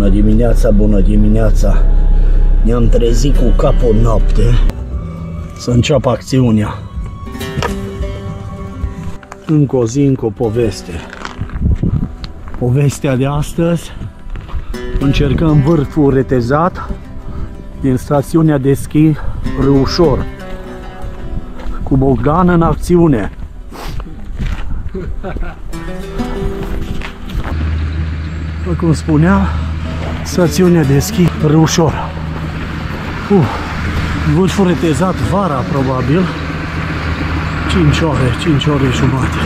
Bună dimineața, bună dimineața. Ne-am trezit cu capul noapte. Să înceapă acțiunea. Încă o zi, încă o poveste. Povestea de astăzi, încercăm vârful retezat din stațiunea de schi Răușor. Cu Bogdan în acțiune. Cum spunea, stațiunea de schi Răușor. Vârful retezat vara, probabil. 5 ore, 5 ore și jumate.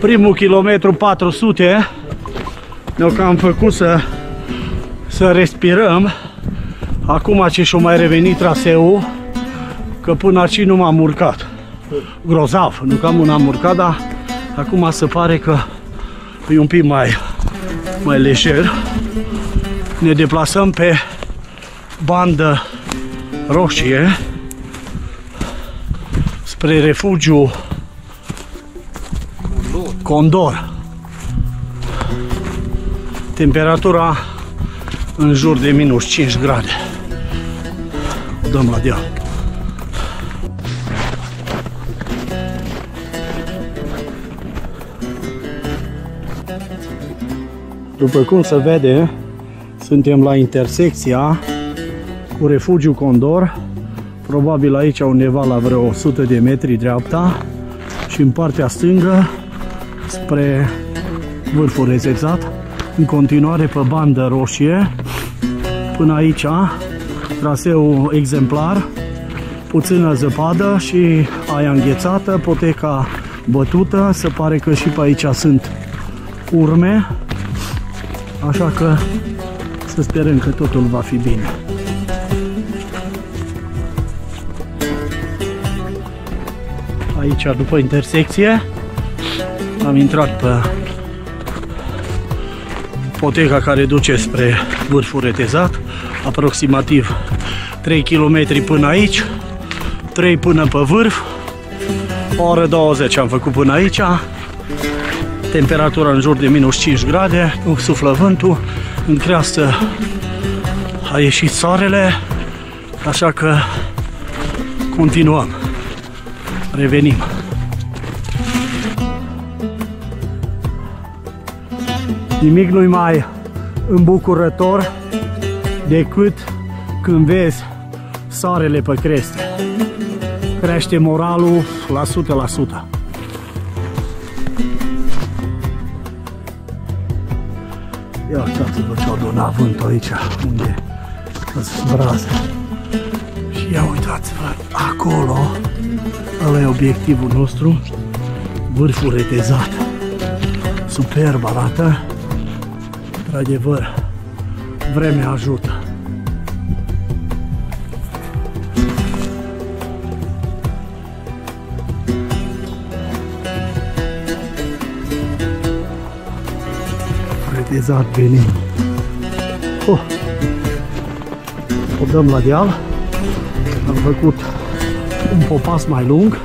Primul kilometru 400 ne-o cam făcut să respirăm. Acum ce și-o mai revenit traseul, că până aici nu m-am urcat. Grozav, nu cam nu am urcat, dar acum se pare că e un pic mai lejer. Ne deplasăm pe bandă roșie spre Refugiu Condor. Temperatura în jur de minus 5 grade. O dăm la deal. După cum se vede, suntem la intersecția cu Refugiu Condor. Probabil aici undeva la vreo 100 de metri dreapta și în partea stângă spre vârful retezat. În continuare pe bandă roșie. Până aici traseul exemplar, puțină zăpadă și aia înghețată, poteca bătută, se pare că și pe aici sunt urme, așa că să sperăm că totul va fi bine. Aici după intersecție am intrat pe poteca care duce spre vârful retezat, aproximativ 3 km până aici, 3 până pe vârf, o oră 20 am făcut până aici, temperatura în jur de minus 5 grade, nu suflă vântul, în creastă a ieșit soarele, așa că continuăm, revenim. Nimic nu-i mai îmbucurător decât când vezi soarele pe creste. Crește moralul la 100%. Ia uitați-vă ce-au donat vântul aici, unde îți braze. Și ia uitați-vă, acolo, ăla e obiectivul nostru, vârful retezat. Superb arată. Într-adevăr, vremea ajută. Retezat venim. O dăm la deal. Am făcut un popas mai lung.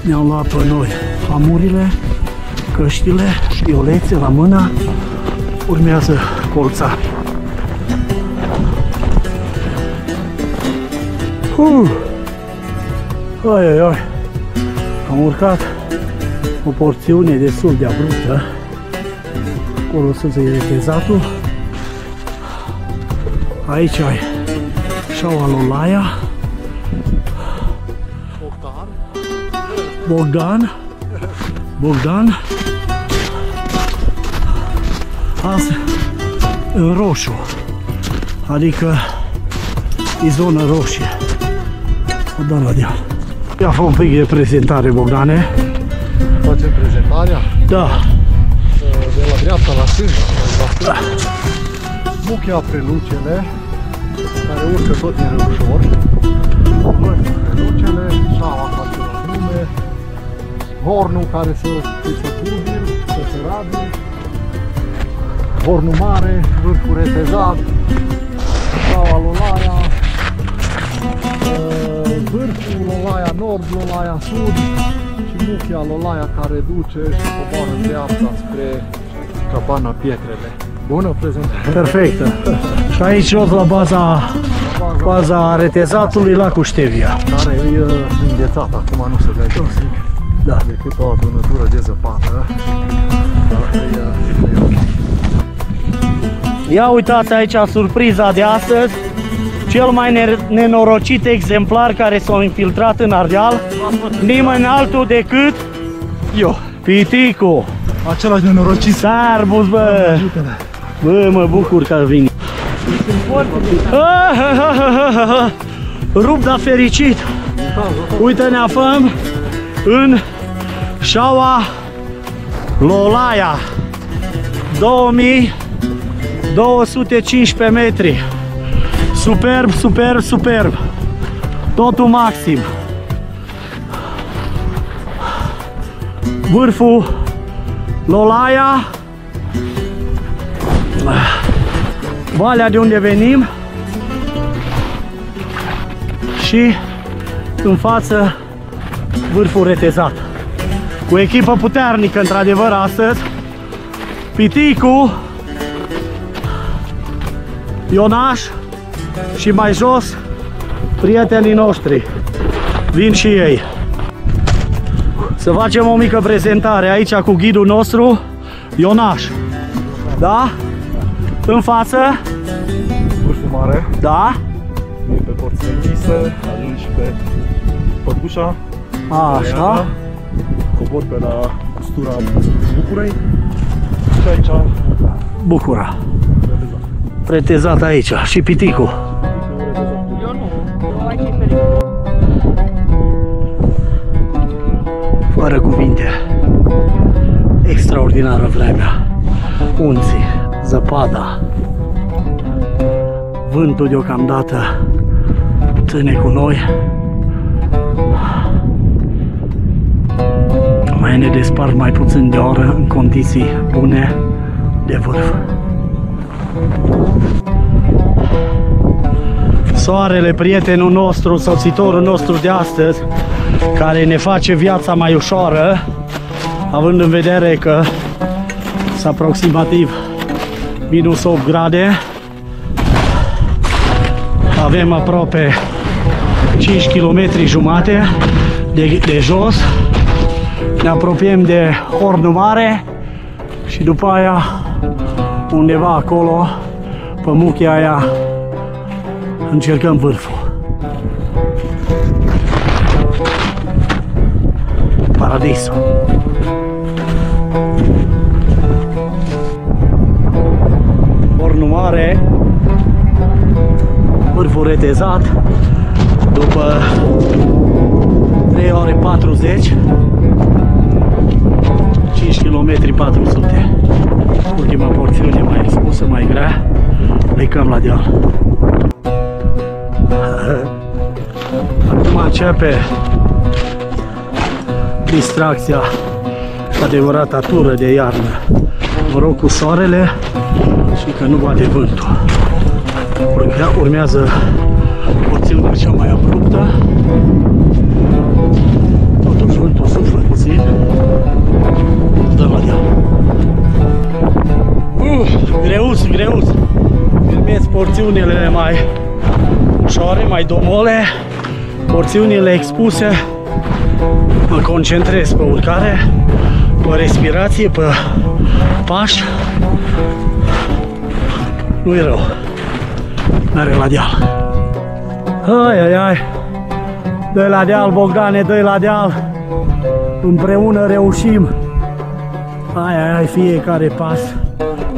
Ne-am luat pe noi hamurile, căștile, violețe la mână. Urmează colța. Am urcat o porțiune destul de abruptă. Acolo sus e retezatul. Aici ai Șaua Lolaia. Bogdan. Azi în roșu, adică e zona roșie. O dăm la deal. Ia fă un pic de prezentare, Bogdane. Facem prezentarea? Da. De la dreapta la stânga. Muchia Prelucele, care urcă tot din Răușor. Muchia Prelucele, Șaua Prelucele, Hornul care se curge, se rabe. Hornul Mare, Vârful Retezat, Șaua Lolaia, Vârful Lolaia Nord, Lolaia Sud și Muchia Lolaia, care duce și coboară în dreapta spre Cabana Pietrele. Bună prezentare! Perfectă! Și aici jos la baza retezatului, lacul Ștevia, care e înghețat, acum nu se vede nimic. Da. Decât o adunătură de zăpadă. Ia uitați aici surpriza de astăzi, cel mai nenorocit exemplar care s-a infiltrat în Ardeal, nimeni altul decât eu, Piticu. Același nenorocit. Sarbus, bă! Bă, mă bucur că vine. Rup, dar fericit. Uite, ne aflăm în Șaua Lolaia, 2215 metri. Superb, superb, superb. Totul maxim. Vârful Lolaia, valea de unde venim și în față Vârful Retezat. Cu echipă puternică, într-adevăr, astăzi. Piticu, Ionaș și mai jos prietenii noștri. Vin și ei. Să facem o mică prezentare aici cu ghidul nostru, Ionaș. Da? În față? Vârful Mare. Da? E pe porțile închise, ajungi pe pădușa. Așa. Cobor pe la costura Bucurei. Și aici Bucura. Retezat aici și Piticu. Eu nu. Aici e pericol. Fără cuvinte. Extraordinară vremea. Unții, zăpada. Vântul deocamdată ține cu noi. Mai ne despart mai puțin de oră, în condiții bune de vârf. Soarele, prietenul nostru, soțitorul nostru de astăzi, care ne face viața mai ușoară, având în vedere că sunt aproximativ minus 8 grade. Avem aproape 5 km jumate de jos. Ne apropiem de Hornul Mare și după aia undeva acolo, pe muchia aia, încercăm vârful. Paradisul. Hornul Mare, Vârful Retezat, după 3 ore 40, 5 km 400. Ultima porțiune mai expusă, mai grea, plecăm la deal. Acum începe distracția și adevărata tură de iarnă. Mă rog cu soarele și că nu bate vântul. Urmează porțiunea cea mai abruptă. Totuși vântul suflă puțin. Dă-mi la deal. Greuț, greuț. Filmez porțiunile mai ușoare, mai domole. Porțiunile expuse. Mă concentrez pe urcare, pe respirație, pe pași. Nu-i rău. Merg la deal. Ai, ai, ai. Dă-i la deal, Bogdane, dă-i la deal. Împreună reușim. Ai, ai, ai, fiecare pas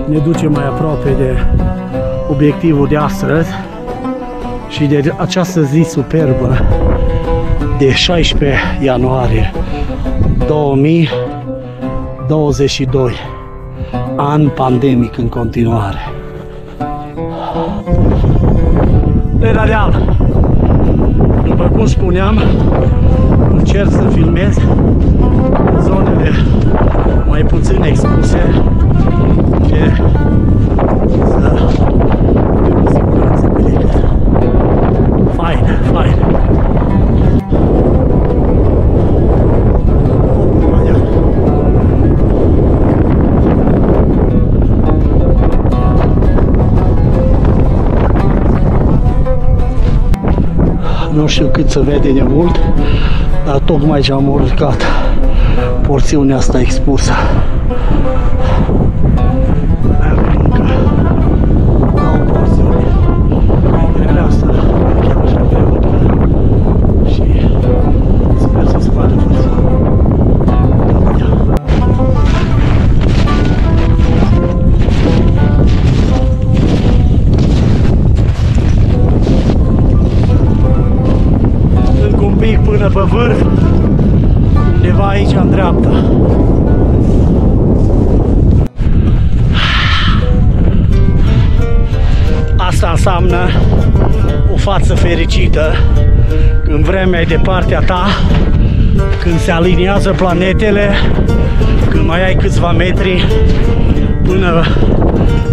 ne duce mai aproape de obiectivul de astăzi și de această zi superbă de 16 ianuarie 2022, an pandemic în continuare. De la deal. După cum spuneam, încerc să filmez zonele mai puțin expuse de nu știu cât se vede de mult, dar tocmai ce am urcat porțiunea asta expusă. Pe vârf, undeva aici, în dreapta. Asta înseamnă o față fericită când vremea e de partea ta, când se aliniază planetele, când mai ai câțiva metri până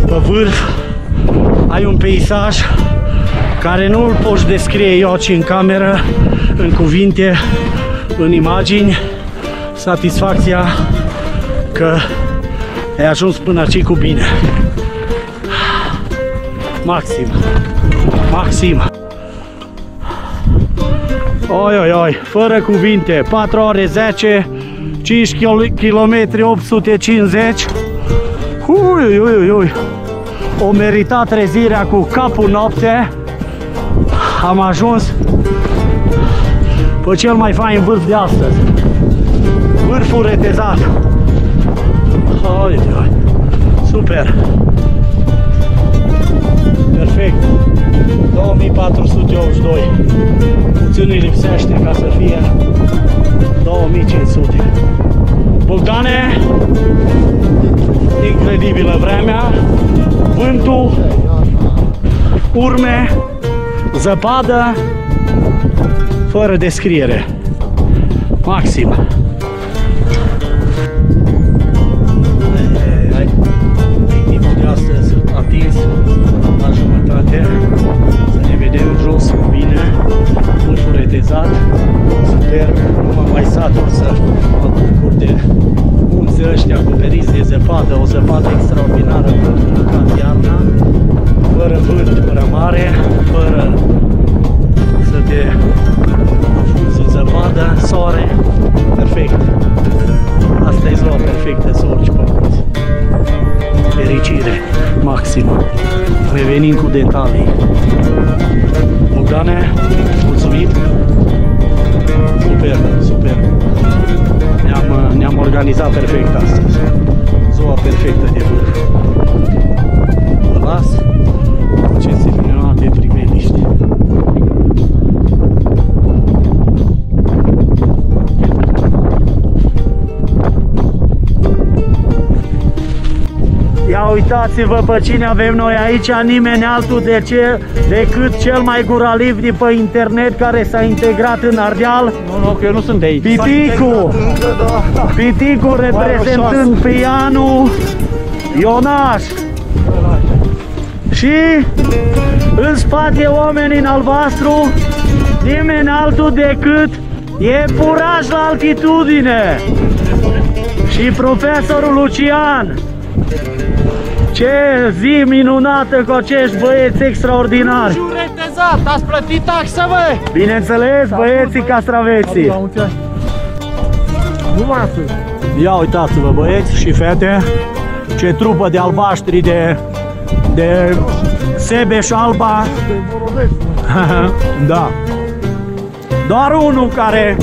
pe vârf, ai un peisaj care nu îl poți descrie eu, ci în cameră, în cuvinte, în imagini, satisfacția că ai ajuns până aici cu bine. Maxim, maxim. Oi, oi, oi, fără cuvinte, 4 ore 10, 5 km 850. Ui, ui, ui. O meritat trezirea cu capul noapte. Am ajuns pe cel mai fain vârf de astăzi, Vârful Retezat. Oi, oi. Super! Perfect! 2482. Puțin îi lipsește ca să fie 2500. Bogdane, incredibilă vremea, vântul, urme, zăpadă, fără descriere. Maxim. Obiectivul de astăzi atins la jumătate. Să ne vedem jos, bine. Vârful Retezat. Superb. Nu m-am mai satur să mă bucur de munții ăștia acoperiți de zăpadă. O zăpadă extraordinară pentru iarna. Fără vânt, fără mare, fără să te afunzi în zăpadă, soare, perfect. Asta e ziua perfectă, să urci pe munți. Fericire maximă. Revenim cu detalii. Bogdane, mulțumit. Super, super. Ne-am organizat perfect astăzi. Ziua perfectă de vârf. Vă las. Aceste minunate priveliști. Ia uitați-vă pe cine avem noi aici, nimeni altul decât cel mai guraliv de pe internet care s-a integrat în Ardeal. Nu, că eu nu sunt de aici. Piticu! Piticu reprezentând pianul, Ionaș. Și în spate, oamenii în albastru, nimeni altul decât iepuraș la altitudine și profesorul Lucian. Ce zi minunată cu acești băieți extraordinari! Vârful Retezat, ați plătit taxă, băi! Bineînțeles, băieții castraveții! Ia uitați-vă, băieți și fete, ce trupă de albaștri de Sebeș Alba. Da. Doar unul care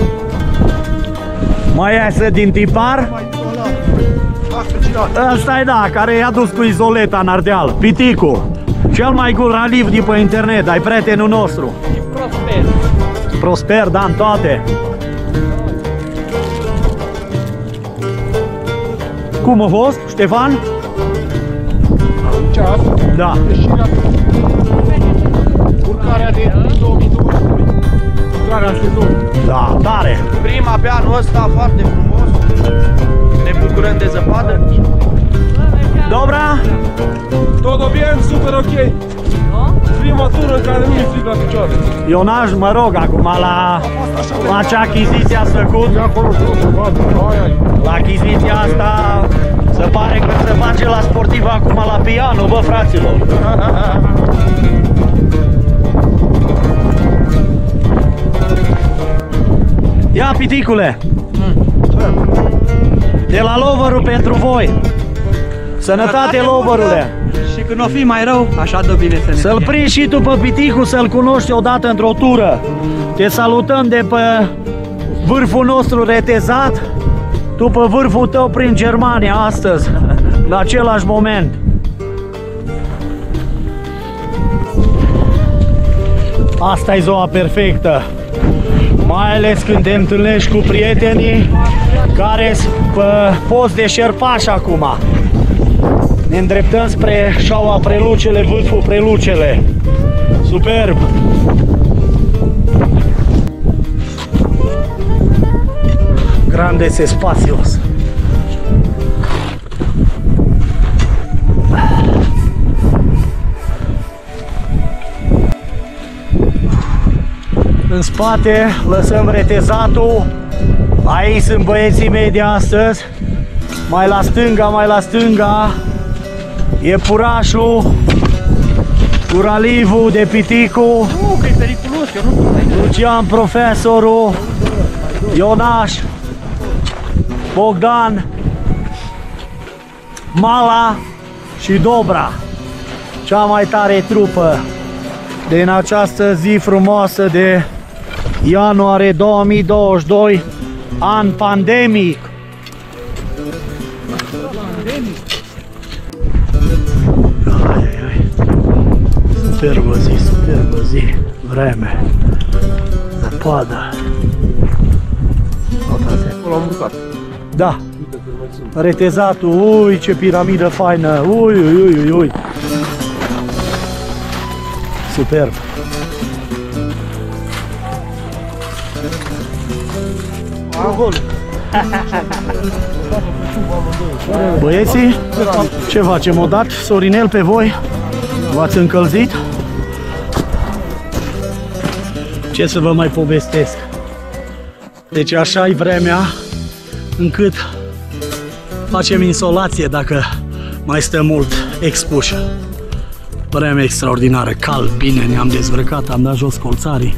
mai iasă din tipar. Asta e, da, care i-a dus cu izoleta în Ardeal. Piticu, cel mai guraliv de pe internet, ai prietenul nostru. E prosper. Prosper, da, în toate. Cum a fost, Ștefan? Da. Urcarea de 2020. Urcarea în sezon. Da, tare. Prima pe anul ăsta, foarte frumos. Ne bucurăm de zăpadă. Dobra? Todo bien, super ok. Prima tură care nu-i stric la picioare. Ionaș, mă rog, acum la ce achiziție ați făcut? La achiziția asta se pare că se face la sportiv acum la piano, bă, fraților. Piticule, de la Lover-ul pentru voi. Sănătate, Lover-ule. Și când o fi mai rău, așa de bine să ne Să-l prinzi și tu pe Piticu, să-l cunoști odată într-o tură. Te salutăm de pe vârful nostru retezat, tu pe vârful tău prin Germania astăzi, la același moment. Asta e zona perfectă, mai ales când te întâlnești cu prietenii care sunt pe post de șerpași acum. Ne îndreptăm spre Șaua Prelucele, Vârful Prelucele. Superb! Grandes espațios! În spate lăsăm retezatul. Aici sunt băieții mei de astăzi. Mai la stânga e Purașul cu Ralivul de Piticu. Nu, că e periculos, eu nu pot aici. Lucian Profesorul, Ionaș, Bogdan, Mala și Dobra. Cea mai tare trupă din această zi frumoasă de ianuarie 2022, an pandemic. Superbă zi, vreme, zăpadă. Da, retezatul, ui ce piramidă faină, ui. Superb. Gol. Băieții, ce facem? O dat sorinel pe voi? V-ați încălzit? Ce să vă mai povestesc? Deci așa e vremea încât facem insolație dacă mai stăm mult expuși. Vreme extraordinară, cald, bine, ne-am dezbrăcat, am dat jos colțarii.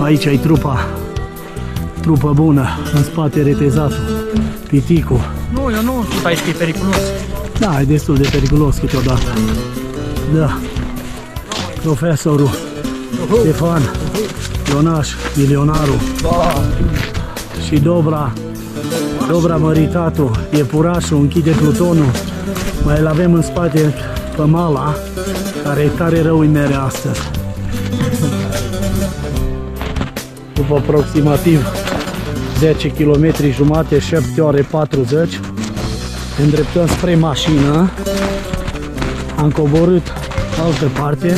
Aici e trupa bună, în spate retezatul, Piticu. Nu, eu nu sunt aici, că e periculos. Da, e destul de periculos câteodată. Da, Profesorul, Stefan, Ionaș, Milionarul și Dobra Măritatul, Iepurașul, închide plutonul. Mai îl avem în spate pe Mala, care e tare rău-i mere astăzi. După aproximativ 10 km jumate, 7 ore 40, ne îndreptăm spre mașină. Am coborât altă parte,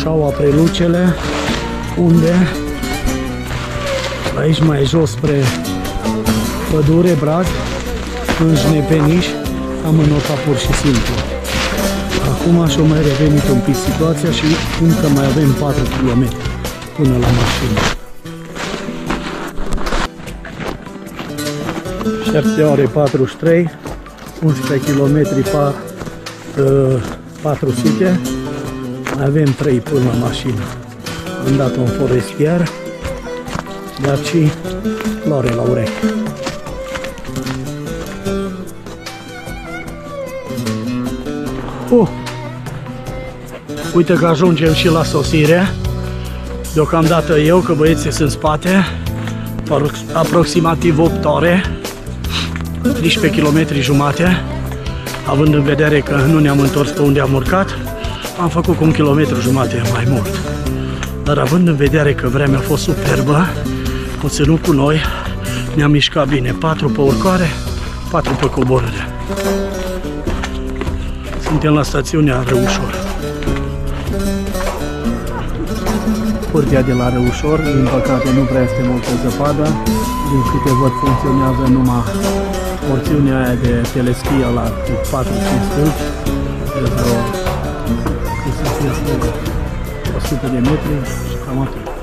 Șaua Prelucele, unde aici mai jos spre Pădure Brag, Înjnepeniș, am înotat pur și simplu. Acum și-o mai revenit un pic situația și încă mai avem 4 km până la mașină. 7 ore 43, 11 km 400, mai avem 3 până la mașină. Am dat un forestier, dar și floare la ureche. Uite că ajungem și la sosire. Deocamdată eu, că băieții sunt în spate, aproximativ 8 ore, 13 km jumate, având în vedere că nu ne-am întors pe unde am urcat, am făcut cu 1 km jumate mai mult. Dar având în vedere că vremea a fost superbă, o ținut cu noi, ne-am mișcat bine, 4 pe urcare, 4 pe coborâre. Suntem la stațiunea Răușor. Curtea de la Răușor, din păcate nu prea este multă zăpadă, din câte văd funcționează numai porțiunea aia de telescia la 4-5 stâlpi, de vreo 100 de metri și cam atât.